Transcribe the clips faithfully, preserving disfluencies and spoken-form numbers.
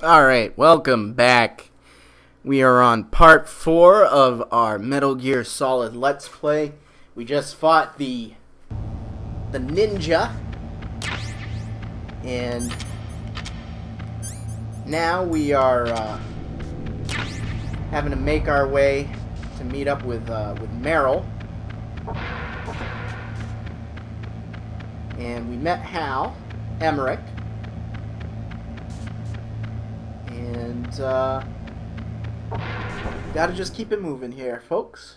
Alright, welcome back. We are on part four of our Metal Gear Solid Let's Play. We just fought the the ninja. And now we are uh, having to make our way to meet up with, uh, with Meryl. And we met Hal Emmerich. And, uh, gotta just keep it moving here, folks.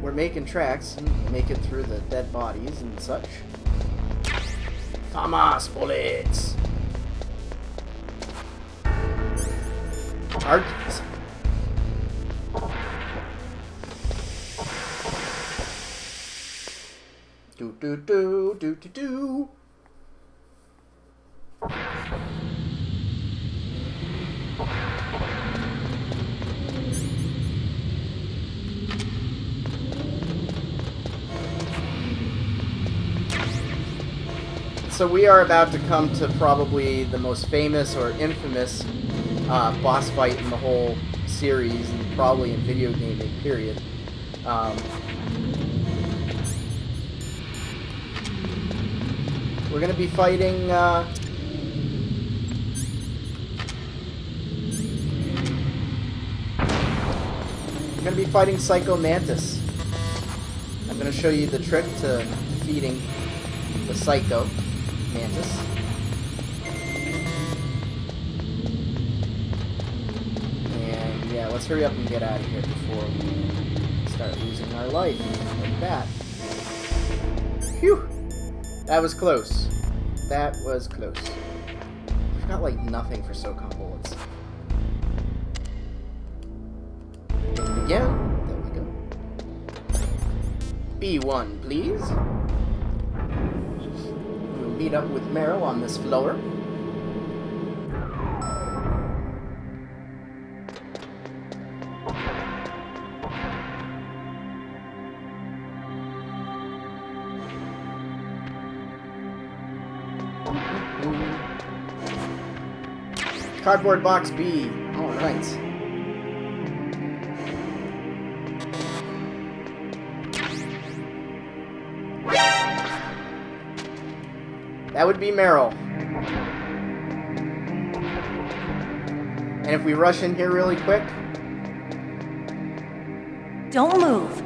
We're making tracks and making through the dead bodies and such. FAMAS bullets! Targets. Do do do do do do. So we are about to come to probably the most famous or infamous uh, boss fight in the whole series, and probably in video gaming, period. Um, we're going to be fighting... Uh, we're going to be fighting Psycho Mantis. I'm going to show you the trick to defeating the Psycho Mantis. And yeah, let's hurry up and get out of here before we start losing our life like that. Phew! That was close. That was close. We've got like nothing for SOCOM bullets. Again, there we go. B one, please. Meet up with Meryl on this floor. Cardboard box B. All right. That would be Meryl. And if we rush in here really quick... Don't move.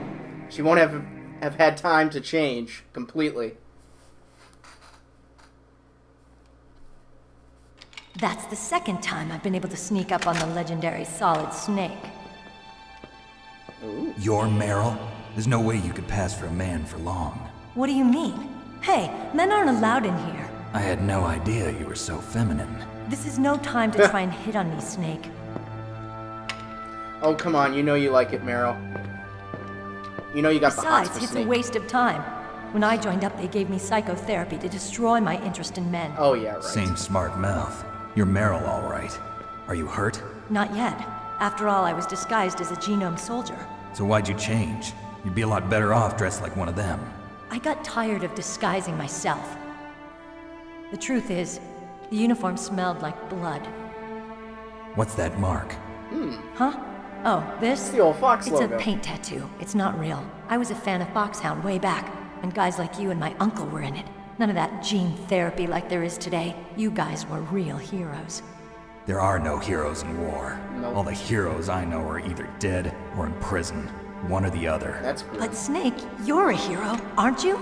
She won't have, have had time to change completely. That's the second time I've been able to sneak up on the legendary Solid Snake. Ooh. You're Meryl? There's no way you could pass for a man for long. What do you mean? Hey, men aren't allowed in here. I had no idea you were so feminine. This is no time to try and hit on me, Snake. Oh, come on. You know you like it, Meryl. You know you got the hots for Snake. Besides, it's a waste of time. When I joined up, they gave me psychotherapy to destroy my interest in men. Oh, yeah, right. Same smart mouth. You're Meryl, all right. Are you hurt? Not yet. After all, I was disguised as a genome soldier. So why'd you change? You'd be a lot better off dressed like one of them. I got tired of disguising myself. The truth is, the uniform smelled like blood. What's that mark? Hmm. Huh? Oh, this? It's the old Fox logo. It's a paint tattoo. It's not real. I was a fan of Foxhound way back, and guys like you and my uncle were in it. None of that gene therapy like there is today. You guys were real heroes. There are no heroes in war. Nope. All the heroes I know are either dead or in prison. One or the other. That's cool. But Snake, you're a hero, aren't you?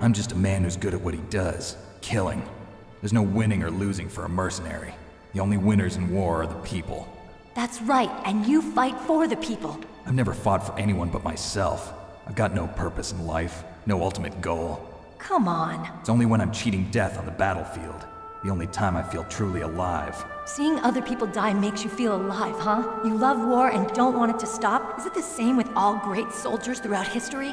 I'm just a man who's good at what he does. Killing. There's no winning or losing for a mercenary. The only winners in war are the people. That's right, and you fight for the people. I've never fought for anyone but myself. I've got no purpose in life, no ultimate goal. Come on. It's only when I'm cheating death on the battlefield. The only time I feel truly alive. Seeing other people die makes you feel alive, huh? You love war and don't want it to stop? Is it the same with all great soldiers throughout history?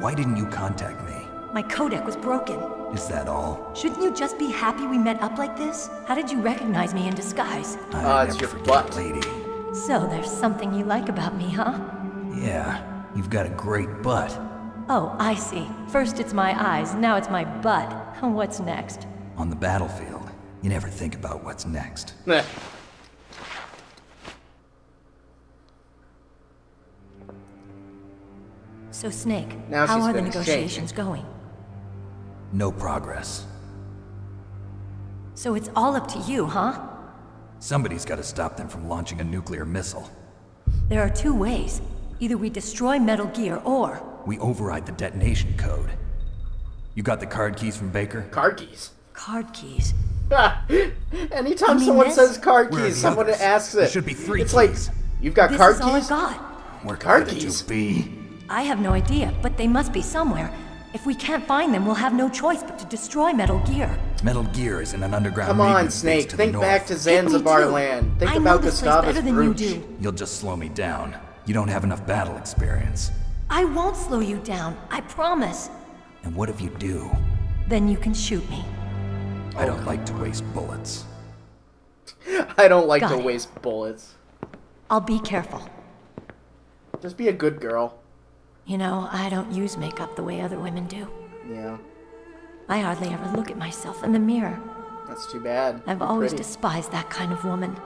Why didn't you contact me? My codec was broken. Is that all? Shouldn't you just be happy we met up like this? How did you recognize me in disguise? Ah, uh, it's your butt, lady. So there's something you like about me, huh? Yeah, you've got a great butt. Oh, I see. First it's my eyes, now it's my butt. What's next? on the battlefield, you never think about what's next. Nah. So, Snake, now how are the negotiations shaking. going? No progress. So it's all up to you, huh? Somebody's got to stop them from launching a nuclear missile. There are two ways. Either we destroy Metal Gear, or... we override the detonation code. You got the card keys from Baker? Card keys? Card keys. Anytime someone this? says card keys, someone others? asks it. There should be three It's keys. like, you've got this card is keys? all I've got. Where card keys be? I have no idea, but they must be somewhere. If we can't find them, we'll have no choice but to destroy Metal Gear. Metal Gear is in an underground... Come on, Snake. Think back to Zanzibar land. Think about Gustavus Brooch. You You'll just slow me down. You don't have enough battle experience. I won't slow you down. I promise. And what if you do? Then you can shoot me. Oh, I don't like to waste bullets. I don't like to waste bullets. I'll be careful. Just be a good girl. You know, I don't use makeup the way other women do. Yeah. I hardly ever look at myself in the mirror. That's too bad. I've You're always pretty. despised that kind of woman.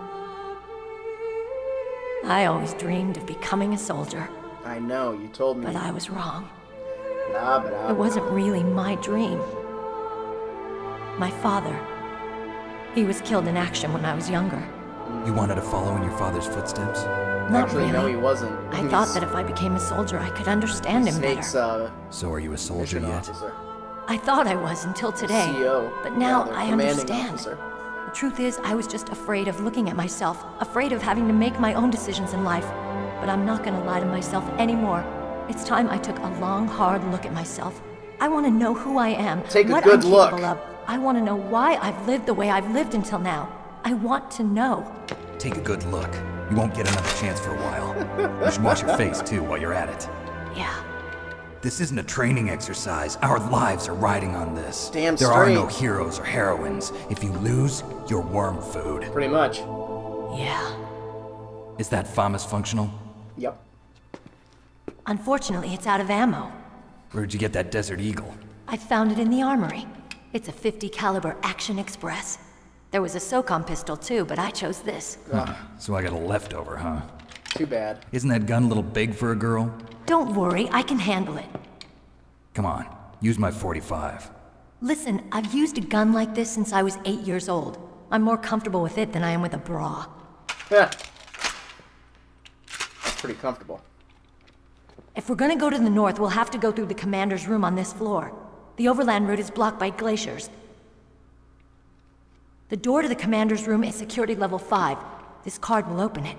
I always dreamed of becoming a soldier. I know, you told me. But I was wrong. Nah, but I... It wasn't really my dream. My father, he was killed in action when I was younger. You wanted to follow in your father's footsteps? Not Actually, really. no, he wasn't. I He's... thought that if I became a soldier, I could understand him Snake's, better. Uh, so are you a soldier yet? Officer. I thought I was until today, C O but now yeah, I understand. Officer. The truth is, I was just afraid of looking at myself, afraid of having to make my own decisions in life. But I'm not gonna lie to myself anymore. It's time I took a long, hard look at myself. I want to know who I am, Take what a good I'm look. capable of. I want to know why I've lived the way I've lived until now. I want to know. Take a good look. You won't get another chance for a while. You should wash your face, too, while you're at it. Yeah. This isn't a training exercise. Our lives are riding on this. Damn straight. There are no heroes or heroines. If you lose, you're worm food. Pretty much. Yeah. Is that FAMAS functional? Yep. Unfortunately, it's out of ammo. Where'd you get that Desert Eagle? I found it in the armory. It's a fifty caliber Action Express. There was a SOCOM pistol, too, but I chose this. Huh. So I got a leftover, huh? Too bad. Isn't that gun a little big for a girl? Don't worry, I can handle it. Come on, use my forty-five. Listen, I've used a gun like this since I was eight years old. I'm more comfortable with it than I am with a bra. Yeah. That's pretty comfortable. If we're gonna go to the north, we'll have to go through the commander's room on this floor. The overland route is blocked by glaciers. The door to the commander's room is security level five. This card will open it.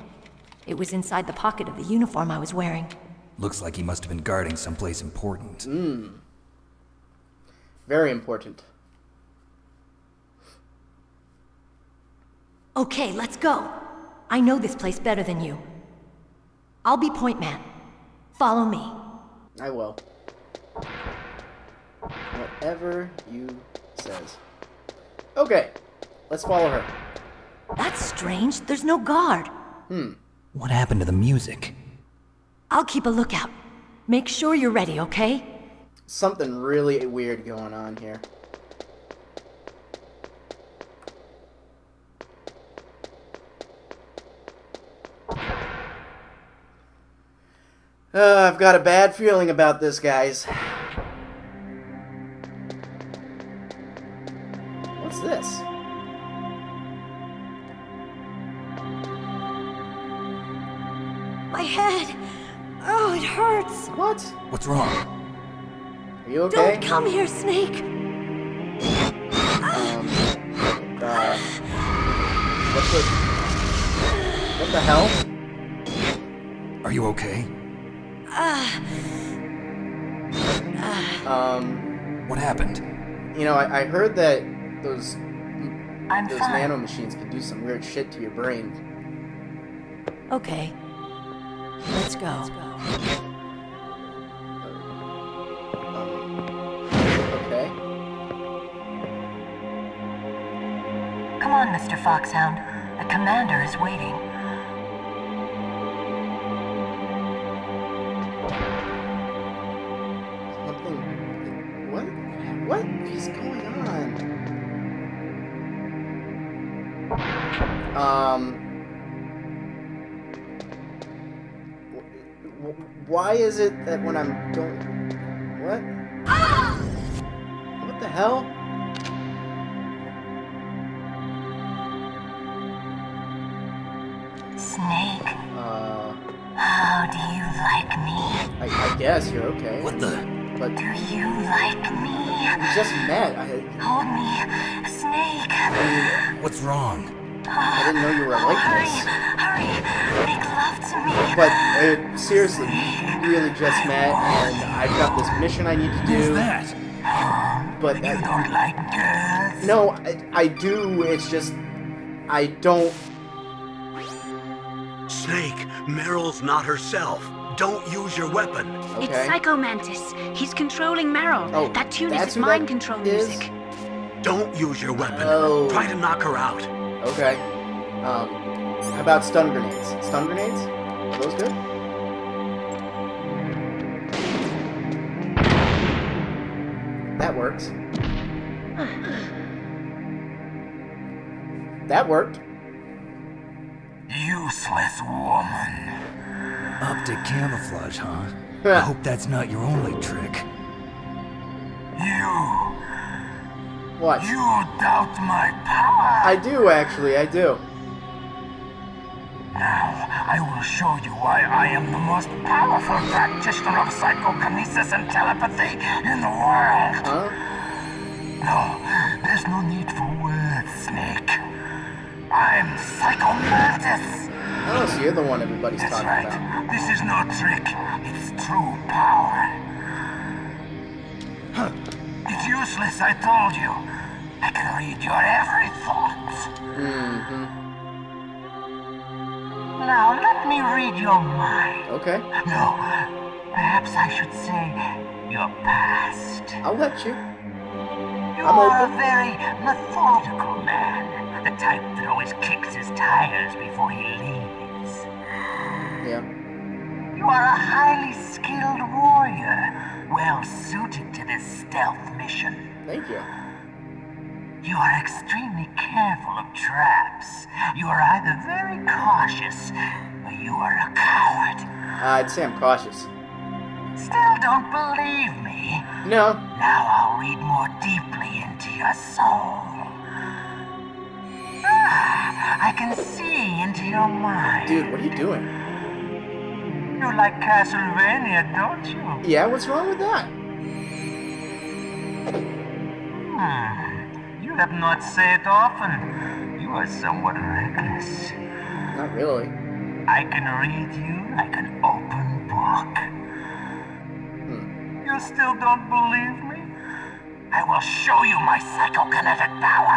It was inside the pocket of the uniform I was wearing. Looks like he must have been guarding someplace important. Mm. Very important. Okay, let's go. I know this place better than you. I'll be point man. Follow me. I will. Whatever you says. Okay. Let's follow her. That's strange. There's no guard. Hmm. What happened to the music? I'll keep a lookout. Make sure you're ready, okay? Something really weird going on here. Uh, I've got a bad feeling about this, guys. What's this? My head! Oh, it hurts! What? What's wrong? Are you okay? Don't come here, Snake! Um... Uh... What's the... What the hell? Are you okay? Uh... Uh... Um... What happened? You know, I, I heard that those... I'm those fine. nanomachines can do some weird shit to your brain. Okay. Let's go. Let's go. Okay. Come on, Mister Foxhound. The commander is waiting. Something. What? What is going on? Um... Why is it that when I'm don't... What? Ah! What the hell? Snake. Uh... How do you like me? I, I guess you're okay. What the... But... Do you like me? We just met. I... Hold me, snake. I mean, what's wrong? I didn't know you were like oh, this. Hurry, hurry, make love to me. But uh, seriously, we really just met, and I've got this mission I need to do. Who's that? But you I, don't like girls. No, I, I do. It's just I don't. Snake, Meryl's not herself. Don't use your weapon. Okay. It's Psycho Mantis. He's controlling Meryl. Oh, that tune is mind control music. Don't use your weapon. Oh. Try to knock her out. Okay. Um, how about stun grenades? Stun grenades? Are those good? That works. That worked. Useless woman. Up to camouflage, huh? I hope that's not your only trick. You... What? You doubt my power. I do, actually, I do. Now, I will show you why I am the most powerful practitioner of psychokinesis and telepathy in the world. Huh? No, there's no need for words, Snake. I'm Psycho Mantis. Oh, so you're the one everybody's That's talking right. about. This is no trick. It's true power. Huh. It's useless, I told you. I can read your every thought. Mm-hmm. Now, let me read your mind. Okay. No, perhaps I should say your past. I'll let you. You I'm are open. a very methodical man. The type that always kicks his tires before he leaves. Yeah. You are a highly skilled warrior. Well suited to this stealth mission. Thank you. You are extremely careful of traps. You are either very cautious, or you are a coward. Uh, I'd say I'm cautious. Still don't believe me. No. Now I'll read more deeply into your soul. Ah, I can see into your mind. Dude, what are you doing? You like Castlevania, don't you? Yeah, what's wrong with that? Hmm. You have not said it often. You are somewhat reckless. Not really. I can read you like an open book. Hmm. You still don't believe me? I will show you my psychokinetic power.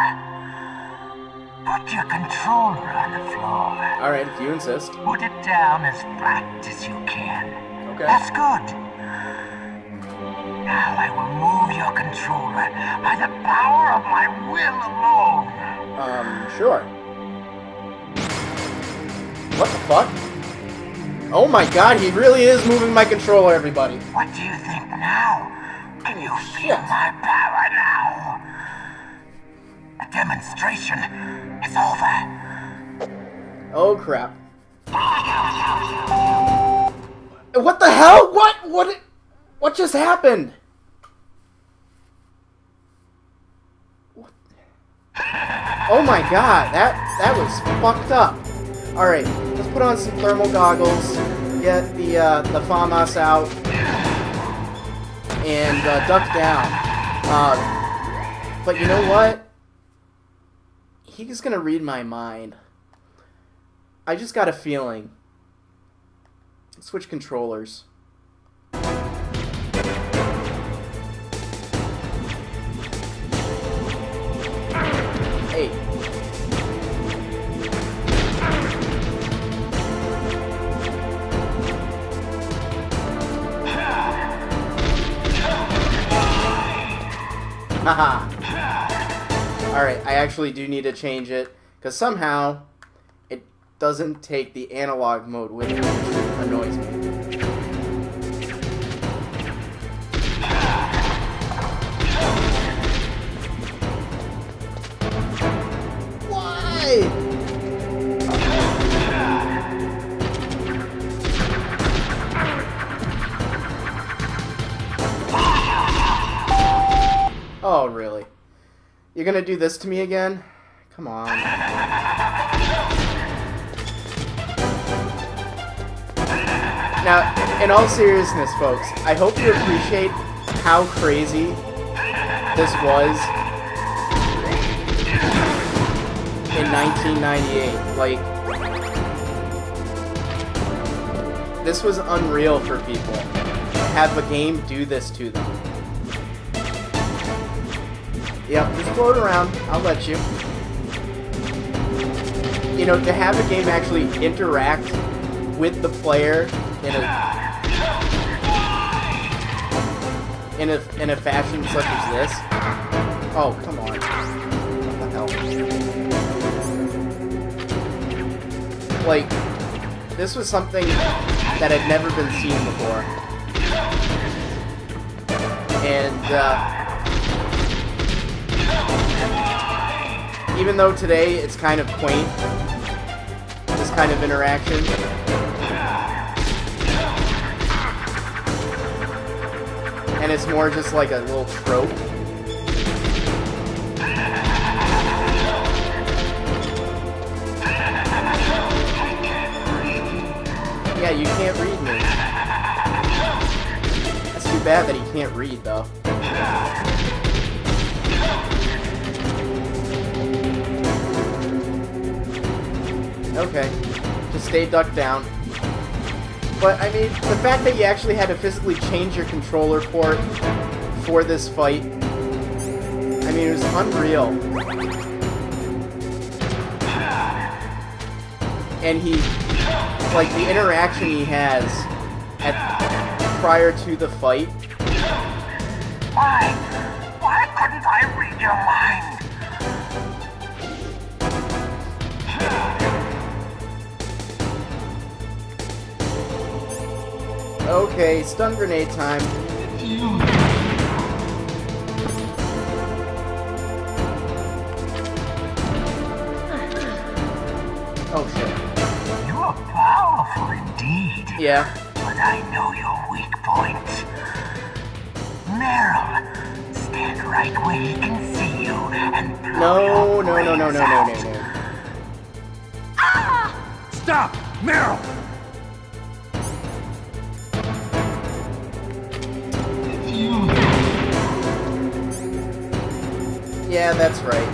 Put your controller on the floor. Alright, if you insist. Put it down as flat as you can. Okay. That's good. Now I will move your controller by the power of my will alone. Um, sure. What the fuck? Oh my god, he really is moving my controller, everybody. What do you think now? Can you feel yes. my power now? The demonstration is over. Oh crap. What the hell? What? What? What just happened? What? Oh my god, that that was fucked up. All right, let's put on some thermal goggles, get the uh, the FAMAS out, and uh, duck down. Uh, but you know what? He's gonna read my mind. I just got a feeling. Let's switch controllers. Hey. Haha. Alright, I actually do need to change it, because somehow it doesn't take the analog mode, which annoys me. Why? You're gonna do this to me again? Come on. Now, in all seriousness, folks, I hope you appreciate how crazy this was in nineteen ninety-eight. Like, this was unreal for people. Have a game do this to them. Yep, just float around. I'll let you. You know, to have a game actually interact with the player in a in a in a fashion such as this. Oh, come on! What the hell? Like, this was something that had never been seen before, and. Uh, Even though today it's kind of quaint, this kind of interaction. And it's more just like a little trope. Yeah, you can't read me. That's too bad that he can't read, though. Okay, just stay ducked down. But, I mean, the fact that you actually had to physically change your controller port for this fight, I mean, it was unreal. And he, like, the interaction he has at, prior to the fight. Why? Why couldn't I read your mind? Okay, stun grenade time. Oh shit. You are powerful indeed. Yeah. But I know your weak points. Meryl, stand right where he can see you and blow no, your no, no, no, no, no, no, no, no. Ah! Stop, Meryl! Yeah, that's right.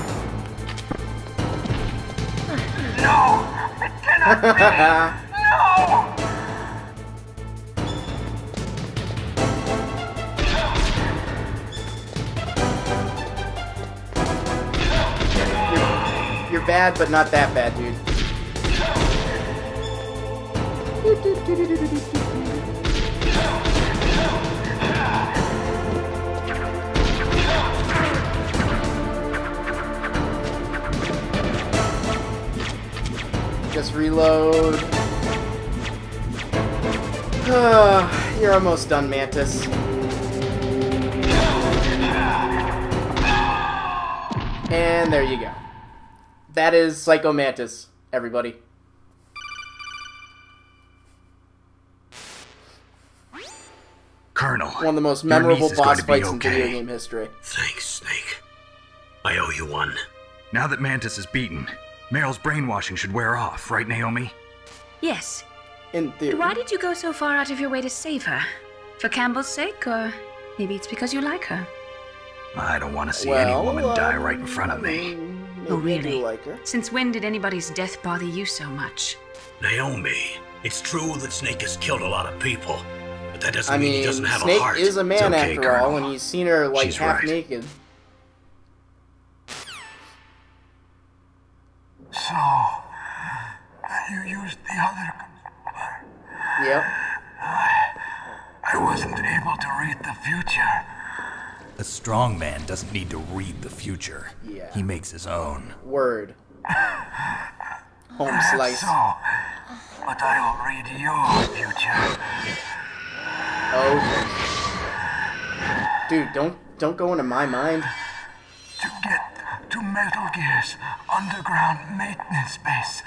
No! It cannot be! No! You're, you're bad, but not that bad, dude. Just reload. Uh, you're almost done, Mantis. And there you go. That is Psycho Mantis, everybody. Colonel, one of the most memorable boss fights okay. in video game history. Thanks, Snake. I owe you one. Now that Mantis is beaten, Meryl's brainwashing should wear off, right, Naomi? Yes. In theory. Why did you go so far out of your way to save her? For Campbell's sake, or maybe it's because you like her? I don't want to see well, any woman um, die right in front of me. Oh, really? Like her. Since when did anybody's death bother you so much? Naomi, it's true that Snake has killed a lot of people, but that doesn't I mean, mean he doesn't have Snake a heart. Snake is a man okay, after Colonel. all, and he's seen her like She's half right. naked. So, you used the other controller. Yep. I, I wasn't able to read the future. A strong man doesn't need to read the future. Yeah. He makes his own. Word. Home slice. So, but I will read your future. Oh. Dude, don't don't go into my mind. To get to Metal Gear's underground maintenance base.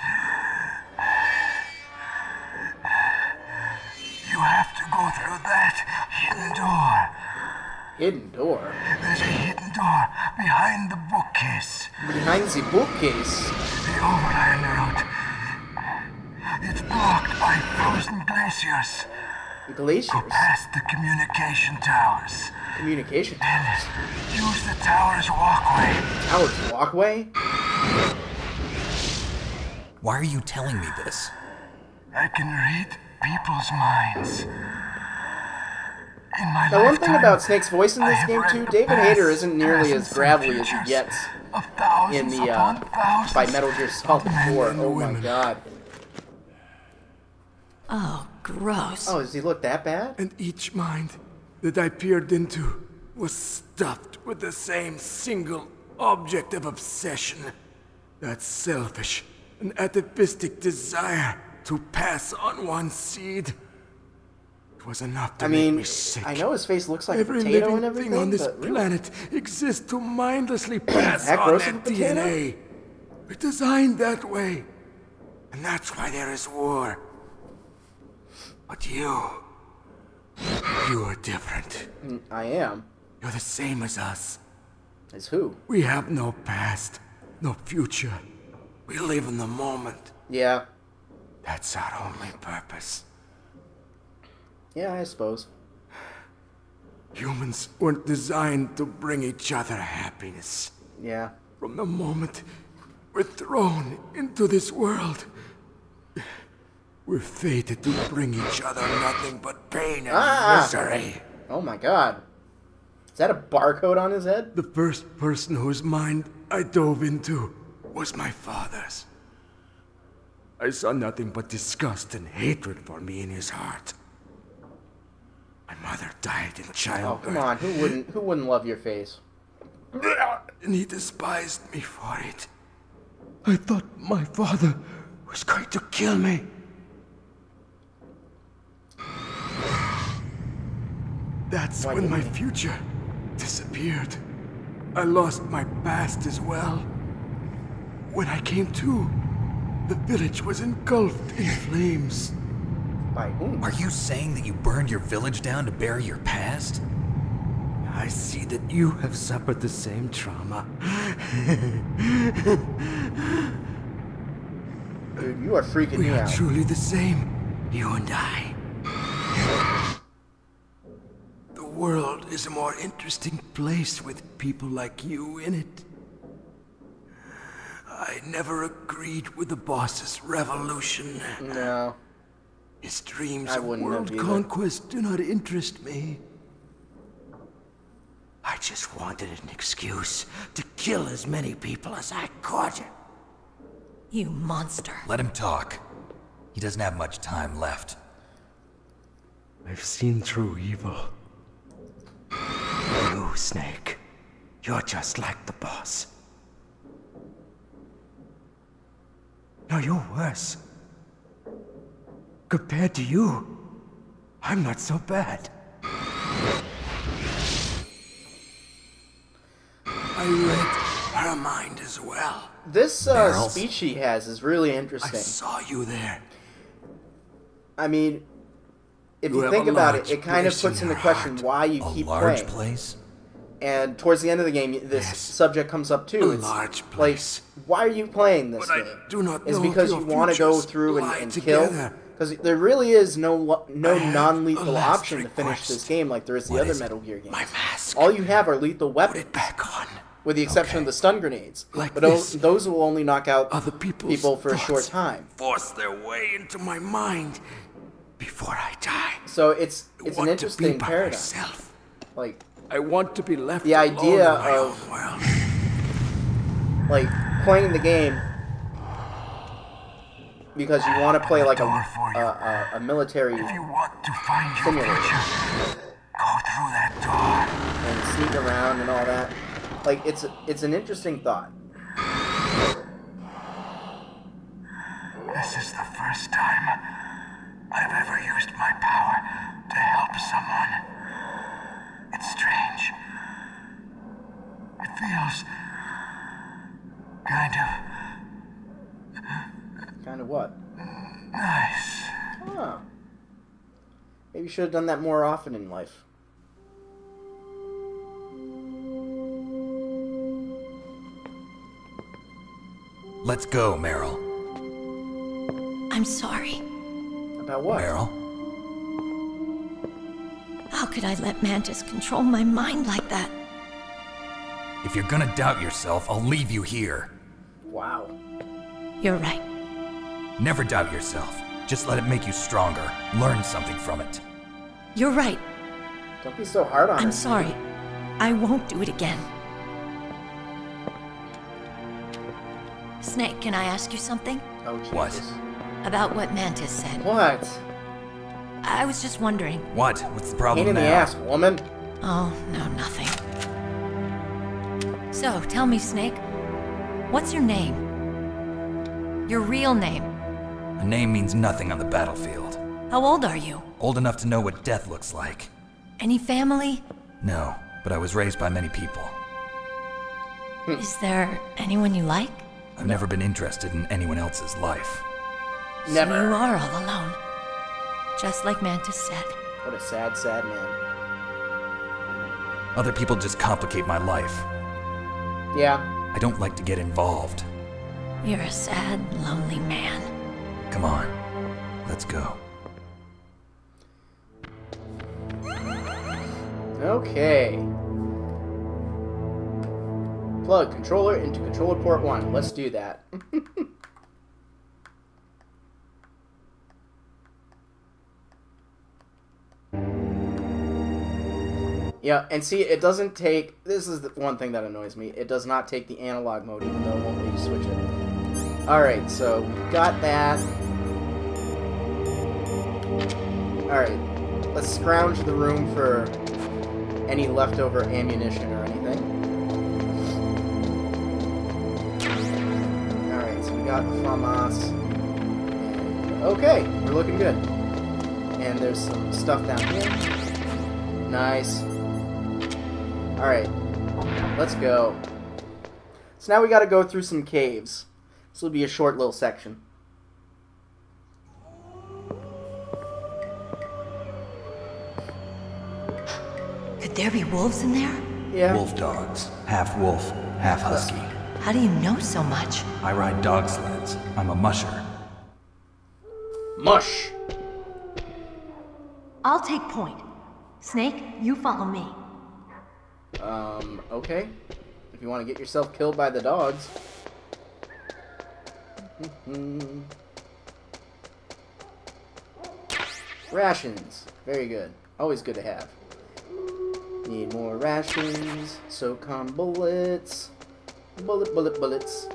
You have to go through that hidden door. hidden door. There's a hidden door behind the bookcase. Behind the bookcase? The overland route. It's blocked by frozen glaciers. Glaciers? Go past the communication towers. Communication towers? And use the tower's walkway. Tower's walkway? Why are you telling me this? I can read people's minds. In my now, lifetime, one thing about Snake's voice in this game, too, David Hayter isn't nearly as gravelly as he gets in the, uh, by Metal Gear Solid four. Oh my god. Oh, gross. Oh, does he look that bad? And each mind that I peered into was stuffed with the same single object of obsession. That selfish and atavistic desire to pass on one's seed. Was enough to I mean, make me sick. I know his face looks like Every a potato and everything, thing on this really? planet exists to mindlessly pass that on that D N A. It's designed that way, and that's why there is war. But you, you are different. I am. You're the same as us. As who? We have no past, no future. We live in the moment. Yeah. That's our only purpose. Yeah, I suppose. Humans weren't designed to bring each other happiness. Yeah. From the moment we're thrown into this world, we're fated to bring each other nothing but pain and ah! misery. Oh my god. Is that a barcode on his head? The first person whose mind I dove into was my father's. I saw nothing but disgust and hatred for me in his heart. My mother died in childbirth. Oh, come on, who wouldn't who wouldn't love your face? And he despised me for it. I thought my father was going to kill me. That's Why when my it? future disappeared. I lost my past as well. When I came to, the village was engulfed in flames. By whom? Are you saying that you burned your village down to bury your past? I see that you have suffered the same trauma. Dude, you are freaking we me are out. We are truly the same, you and I. The world is a more interesting place with people like you in it. I never agreed with the boss's revolution. No. His dreams of world conquest do not interest me. I just wanted an excuse to kill as many people as I could. You monster. Let him talk. He doesn't have much time left. I've seen true evil. You, Snake. You're just like the boss. No, you're worse. Compared to you, I'm not so bad. I read her mind as well. This uh, speech he has is really interesting. I saw you there. I mean, if you, you think about it, it kind of puts in into question why you keep playing. Place? And towards the end of the game, this yes. subject comes up too. It's large place. Like, why are you playing this but game? I do not know it's because you want to go through and, and kill. Because there really is no no non-lethal option to finish this game like there is the other Metal Gear games. My mask. All you have are lethal weapons, with the exception of the stun grenades. But those will only knock out people for a short time. Force their way into my mind before I die. So it's it's an interesting paradox. Like I want to be left alone in my own world. Like playing the game. Because you want to play like a, a, a, a military simulator. If you want to find your future, go through that door. And sneak around and all that. Like, it's, it's an interesting thought. This is the first time I've ever used my power to help someone. It's strange. It feels kind of... Kind of what? Nice. Huh. Maybe you should have done that more often in life. Let's go, Meryl. I'm sorry. About what? Meryl? How could I let Mantis control my mind like that? If you're gonna doubt yourself, I'll leave you here. Wow. You're right. Never doubt yourself. Just let it make you stronger. Learn something from it. You're right. Don't be so hard on me. I'm sorry. I won't do it again. Snake, can I ask you something? Oh, Jesus. What? About what Mantis said. What? I was just wondering. What? What's the problem now? Pain in the ass, woman. Oh, no, nothing. So, tell me, Snake, what's your name? Your real name? A name means nothing on the battlefield. How old are you? Old enough to know what death looks like. Any family? No, but I was raised by many people. Is there anyone you like? I've never been interested in anyone else's life. Never. So you are all alone. Just like Mantis said. What a sad, sad man. Other people just complicate my life. Yeah. I don't like to get involved. You're a sad, lonely man. Come on. Let's go. Okay. Plug controller into controller port one. Let's do that. Yeah, and see, it doesn't take... This is the one thing that annoys me. It does not take the analog mode, even though it won't let you switch it. Alright, so we got that. Alright, let's scrounge the room for any leftover ammunition or anything. Alright, so we got the FAMAS. Okay, we're looking good. And there's some stuff down here. Nice. Alright, let's go. So now we gotta go through some caves. This will be a short little section. Could there be wolves in there? Yeah. Wolf dogs. Half wolf, half husky. How do you know so much? I ride dog sleds. I'm a musher. Mush! I'll take point. Snake, you follow me. Um, okay. If you want to get yourself killed by the dogs. Rations. Very good. Always good to have. Need more rations. SOCOM bullets. Bullet, bullet, bullets.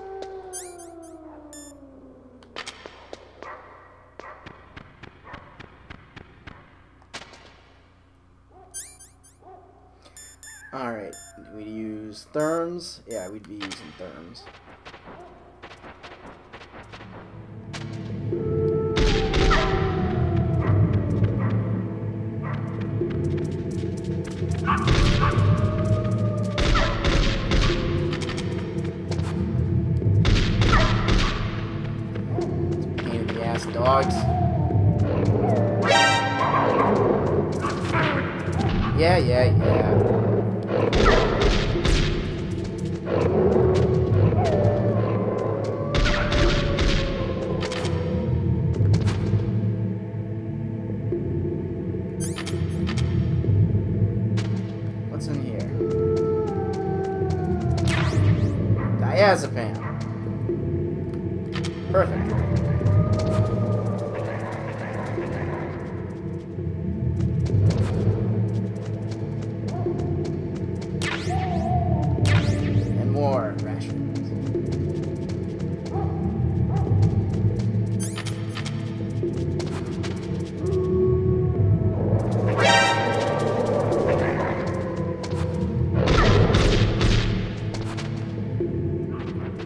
Alright, do we use therms? Yeah, we'd be using therms.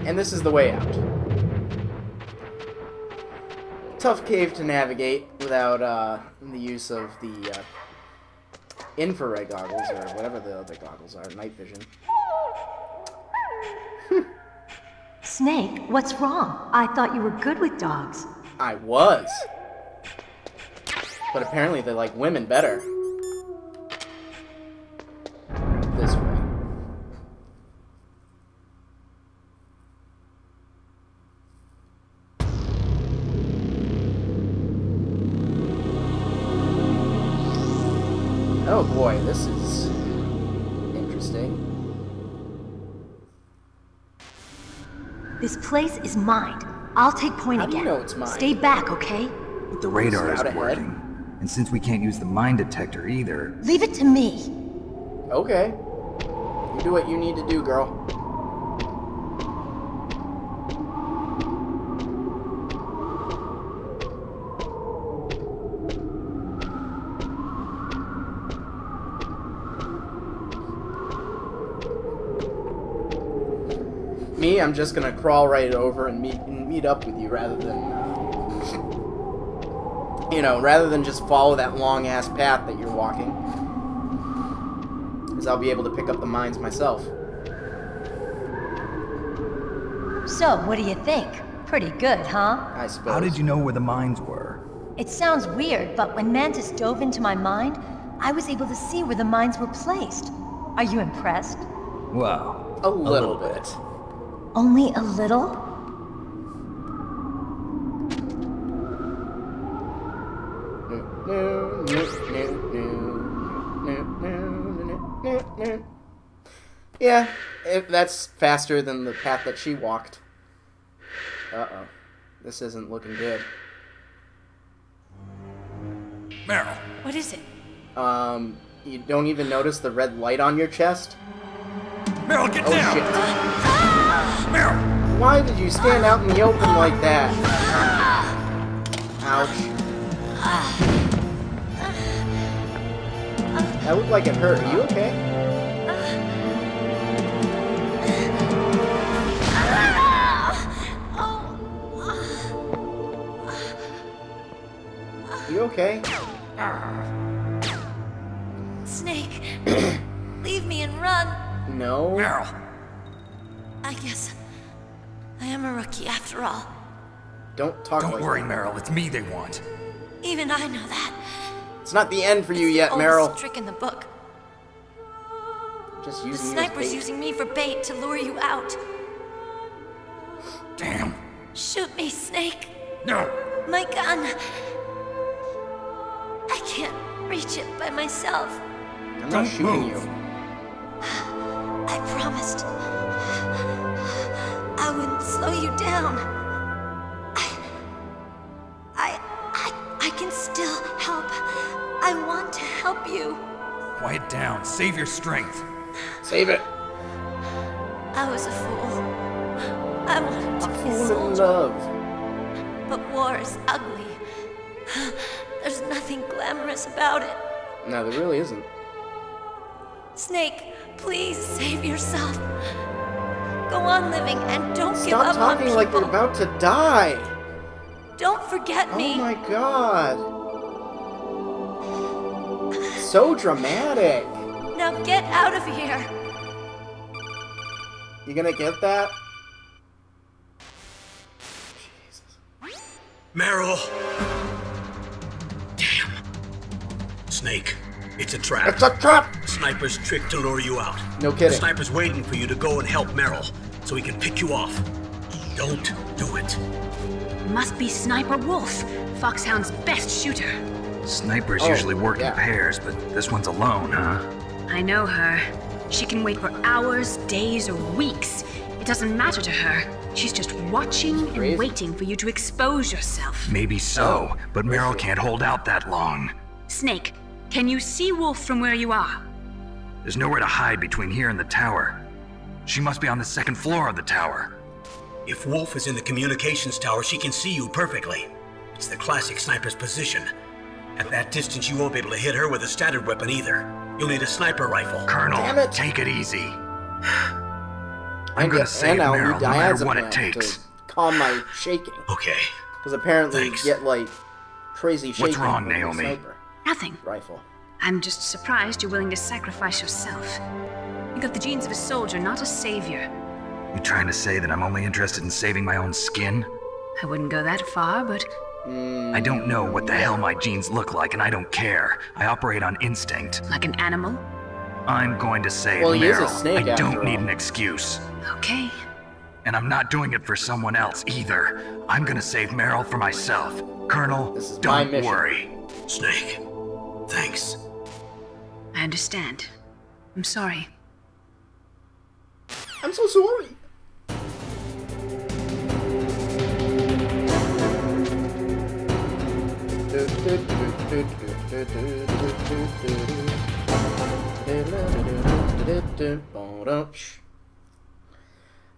And this is the way out. Tough cave to navigate without uh, the use of the uh, infrared goggles, or whatever the other goggles are, night vision. Snake, what's wrong? I thought you were good with dogs. I was. But apparently they like women better. Oh boy, this is interesting. This place is mined. I'll take point again. How do you know it's mine? Stay back, okay? But the radar isn't working. And since we can't use the mine detector either... Leave it to me. Okay. You do what you need to do, girl. Me, I'm just gonna crawl right over and meet and meet up with you rather than, uh, you know, rather than just follow that long ass path that you're walking, because I'll be able to pick up the mines myself. So, what do you think? Pretty good, huh? I suppose. How did you know where the mines were? It sounds weird, but when Mantis dove into my mind, I was able to see where the mines were placed. Are you impressed? Well, a little, a little bit. bit. Only a little? Yeah, it, that's faster than the path that she walked. Uh-oh. This isn't looking good. Meryl. What is it? Um, you don't even notice the red light on your chest? Meryl, get oh, down! Shit. Ah! Meryl! Why did you stand out in the open like that? Ouch. That looked like it hurt. Are you okay? You okay? Snake, leave me and run. No. Meryl. I guess I am a rookie after all. Don't talk Don't like worry, that. Meryl. It's me they want. Even I know that. It's not the end for it's you the yet, Meryl. Trick in the book. Just using the sniper's bait. using me for bait to lure you out. Damn. Shoot me, Snake. No. My gun. I can't reach it by myself. I'm not Don't shooting move. you. I promised. I wouldn't slow you down. I, I, I, I can still help. I want to help you. Quiet down. Save your strength. Save it. I was a fool. I wanted to be a soldier. In love. But war is ugly. There's nothing glamorous about it. No, there really isn't. Snake, please save yourself. Go on living and don't Stop give up on people. Stop talking like you're about to die. Don't forget me. Oh my god. So dramatic. Now get out of here. You gonna get that? Jesus. Meryl. Damn. Snake, it's a trap. It's a trap. Sniper's trick to lure you out. No kidding. The sniper's waiting for you to go and help Meryl, so he can pick you off. Don't do it. Must be Sniper Wolf, Foxhound's best shooter. Snipers oh, usually work yeah. in pairs, but this one's alone, huh? I know her. She can wait for hours, days, or weeks. It doesn't matter to her. She's just watching and waiting for you to expose yourself. Maybe so, but Meryl can't hold out that long. Snake, can you see Wolf from where you are? There's nowhere to hide between here and the tower. She must be on the second floor of the tower. If Wolf is in the communications tower, she can see you perfectly. It's the classic sniper's position. At that distance, you won't be able to hit her with a standard weapon either. You'll need a sniper rifle. Colonel, Damn it. take it easy. I'm going to save Meryl no matter what it takes. To calm my shaking. Okay. Because apparently Thanks. you get, like, crazy shaking. What's wrong, Naomi? Nothing. Rifle. I'm just surprised you're willing to sacrifice yourself. You got the genes of a soldier, not a savior. You trying to say that I'm only interested in saving my own skin? I wouldn't go that far, but... Mm. I don't know what the hell my genes look like, and I don't care. I operate on instinct. Like an animal? I'm going to save well, Meryl. He is a snake, I don't need all. an excuse. Okay. And I'm not doing it for someone else, either. I'm gonna save Meryl for myself. Colonel, this is don't my mission. worry. Snake, thanks. I understand. I'm sorry. I'm so sorry.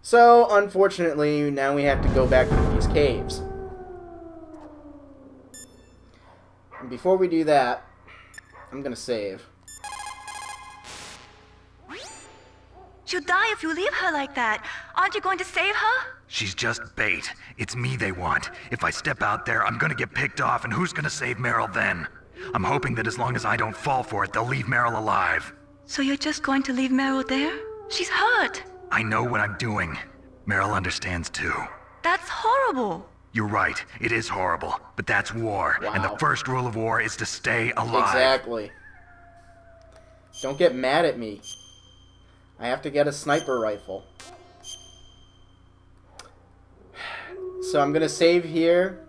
So, unfortunately, now we have to go back to these caves. And before we do that, I'm gonna save. She'll die if you leave her like that. Aren't you going to save her? She's just bait. It's me they want. If I step out there, I'm gonna get picked off, and who's gonna save Meryl then? I'm hoping that as long as I don't fall for it, they'll leave Meryl alive. So you're just going to leave Meryl there? She's hurt. I know what I'm doing. Meryl understands too. That's horrible. You're right. It is horrible. But that's war. Wow. And the first rule of war is to stay alive. Exactly. Don't get mad at me. I have to get a sniper rifle. So I'm gonna save here.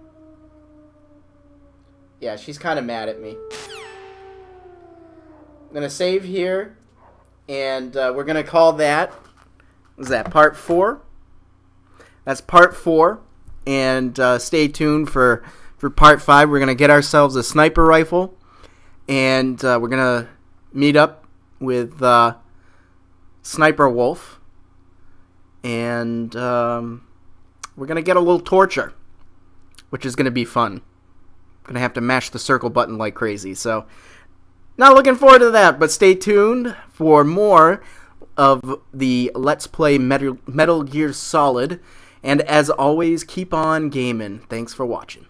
Yeah, she's kind of mad at me. I'm gonna save here, and uh, we're gonna call that, what's that, part four? That's part four, and uh, stay tuned for, for part five. We're gonna get ourselves a sniper rifle, and uh, we're gonna meet up with uh, Sniper Wolf, and um, we're going to get a little torture, which is going to be fun. Going to have to mash the circle button like crazy, so not looking forward to that, but stay tuned for more of the Let's Play Metal, Metal Gear Solid, and as always, keep on gaming. Thanks for watching.